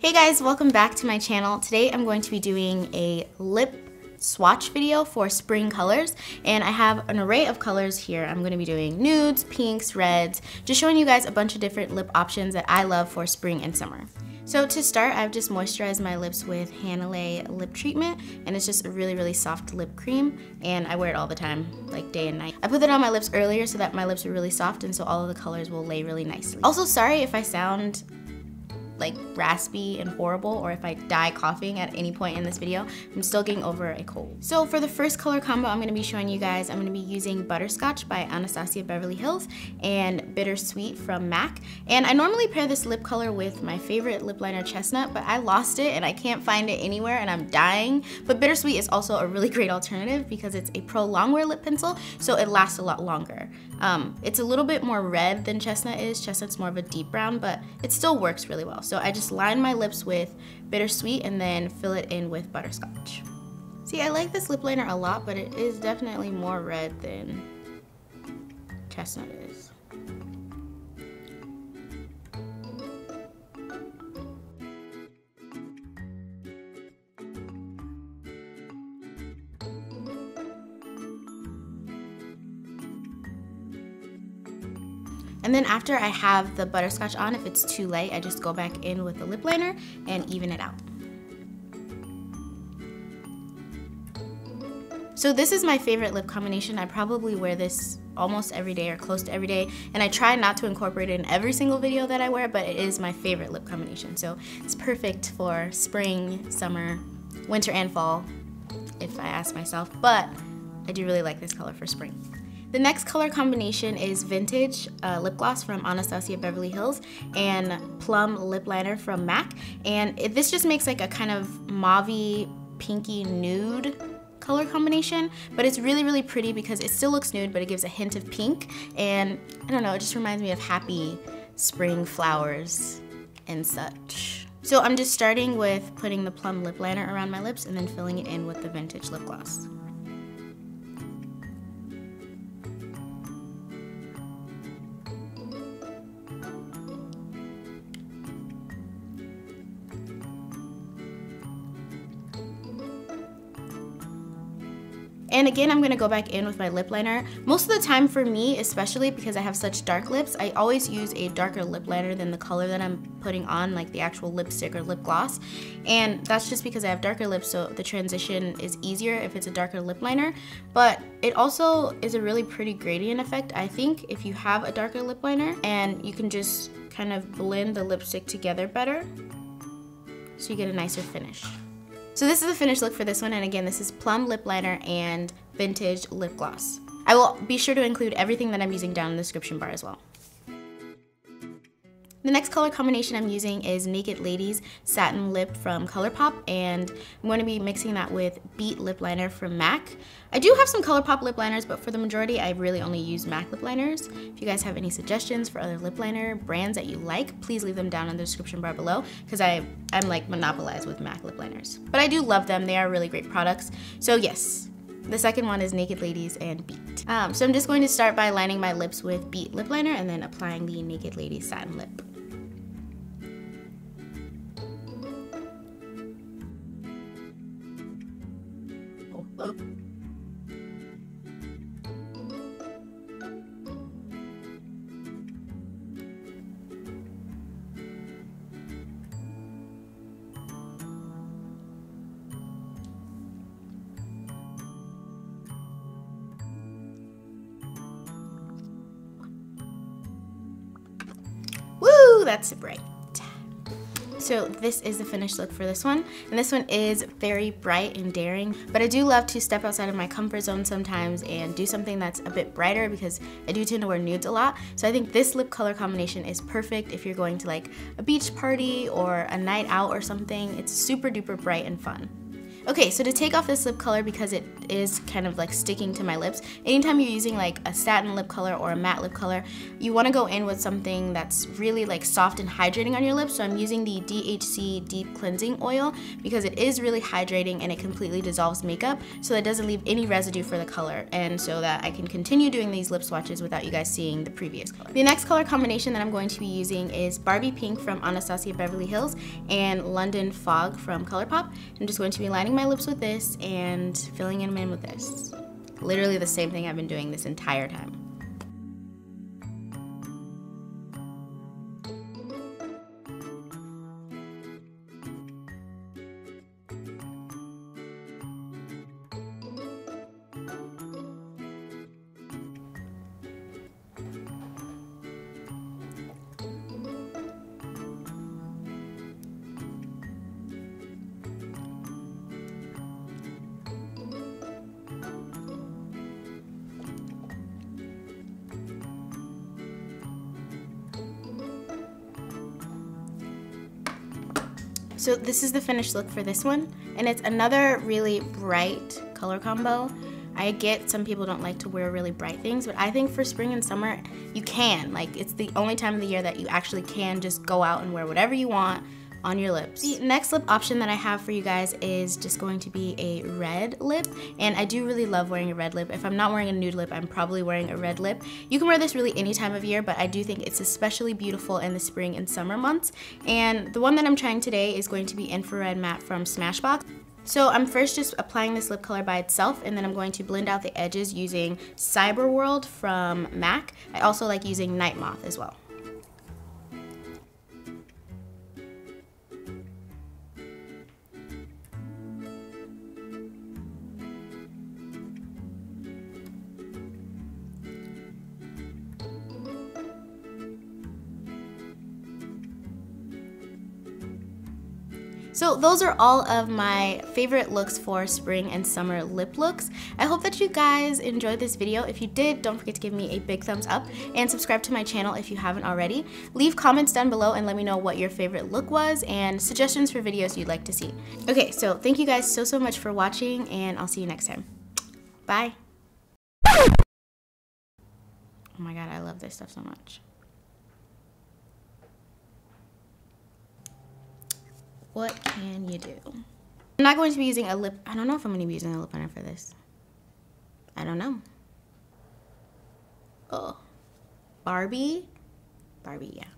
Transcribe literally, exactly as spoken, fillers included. Hey guys, welcome back to my channel. Today I'm going to be doing a lip swatch video for spring colors, and I have an array of colors here. I'm going to be doing nudes, pinks, reds, just showing you guys a bunch of different lip options that I love for spring and summer. So to start, I've just moisturized my lips with Hanalei Lip Treatment, and it's just a really, really soft lip cream, and I wear it all the time, like day and night. I put that on my lips earlier so that my lips are really soft, and so all of the colors will lay really nicely. Also, sorry if I sound like raspy and horrible, or if I die coughing at any point in this video. I'm still getting over a cold. So for the first color combo I'm gonna be showing you guys, I'm gonna be using Butterscotch by Anastasia Beverly Hills and Bittersweet from MAC. And I normally pair this lip color with my favorite lip liner, Chestnut, but I lost it and I can't find it anywhere and I'm dying. But Bittersweet is also a really great alternative because it's a Pro Longwear lip pencil, so it lasts a lot longer. Um, it's a little bit more red than Chestnut is. Chestnut's more of a deep brown, but it still works really well. So I just line my lips with Bittersweet and then fill it in with Butterscotch. See, I like this lip liner a lot, but it is definitely more red than Chestnut is. And then after I have the Butterscotch on, if it's too light, I just go back in with the lip liner and even it out. So this is my favorite lip combination. I probably wear this almost every day or close to every day, and I try not to incorporate it in every single video that I wear, but it is my favorite lip combination. So it's perfect for spring, summer, winter, and fall, if I ask myself, but I do really like this color for spring. The next color combination is Vintage uh, Lip Gloss from Anastasia Beverly Hills and Plum Lip Liner from MAC. And it, this just makes like a kind of mauve-y, pinky nude color combination, but it's really, really pretty because it still looks nude, but it gives a hint of pink. And I don't know, it just reminds me of happy spring flowers and such. So I'm just starting with putting the Plum Lip Liner around my lips and then filling it in with the Vintage Lip Gloss. And again, I'm gonna go back in with my lip liner. Most of the time for me, especially because I have such dark lips, I always use a darker lip liner than the color that I'm putting on, like the actual lipstick or lip gloss. And that's just because I have darker lips, so the transition is easier if it's a darker lip liner. But it also is a really pretty gradient effect, I think, if you have a darker lip liner, and you can just kind of blend the lipstick together better, so you get a nicer finish. So this is the finished look for this one, and again, this is Plum Lip Liner and Vintage Lip Gloss. I will be sure to include everything that I'm using down in the description bar as well. The next color combination I'm using is Naked Ladies Satin Lip from ColourPop, and I'm going to be mixing that with Beet Lip Liner from MAC. I do have some ColourPop lip liners, but for the majority, I really only use MAC lip liners. If you guys have any suggestions for other lip liner brands that you like, please leave them down in the description bar below, because I, I'm like monopolized with MAC lip liners. But I do love them, they are really great products, so yes. The second one is Naked Ladies and Beet. Um, so I'm just going to start by lining my lips with Beet Lip Liner and then applying the Naked Ladies Satin Lip. That's bright. So this is the finished look for this one, and this one is very bright and daring, but I do love to step outside of my comfort zone sometimes and do something that's a bit brighter because I do tend to wear nudes a lot. So I think this lip color combination is perfect if you're going to like a beach party or a night out or something. It's super duper bright and fun. Okay, so to take off this lip color, because it is kind of like sticking to my lips, anytime you're using like a satin lip color or a matte lip color, you want to go in with something that's really like soft and hydrating on your lips. So I'm using the D H C Deep Cleansing Oil because it is really hydrating and it completely dissolves makeup, so that it doesn't leave any residue for the color, and so that I can continue doing these lip swatches without you guys seeing the previous color. The next color combination that I'm going to be using is Barbie Pink from Anastasia Beverly Hills and London Fog from ColourPop. I'm just going to be lining my lips with this and filling them in with this. Literally the same thing I've been doing this entire time. So this is the finished look for this one, and it's another really bright color combo. I get some people don't like to wear really bright things, but I think for spring and summer, you can. Like, it's the only time of the year that you actually can just go out and wear whatever you want on your lips. The next lip option that I have for you guys is just going to be a red lip, and I do really love wearing a red lip. If I'm not wearing a nude lip, I'm probably wearing a red lip. You can wear this really any time of year, but I do think it's especially beautiful in the spring and summer months. And the one that I'm trying today is going to be Infrared Matte from Smashbox. So I'm first just applying this lip color by itself, and then I'm going to blend out the edges using Cyberworld from MAC. I also like using Night Moth as well. So those are all of my favorite looks for spring and summer lip looks. I hope that you guys enjoyed this video. If you did, don't forget to give me a big thumbs up and subscribe to my channel if you haven't already. Leave comments down below and let me know what your favorite look was and suggestions for videos you'd like to see. Okay, so thank you guys so, so much for watching, and I'll see you next time. Bye. Oh my God, I love this stuff so much. What can you do? I'm not going to be using a lip. I don't know if I'm going to be using a lip liner for this. I don't know. Oh, Barbie? Barbie, yeah.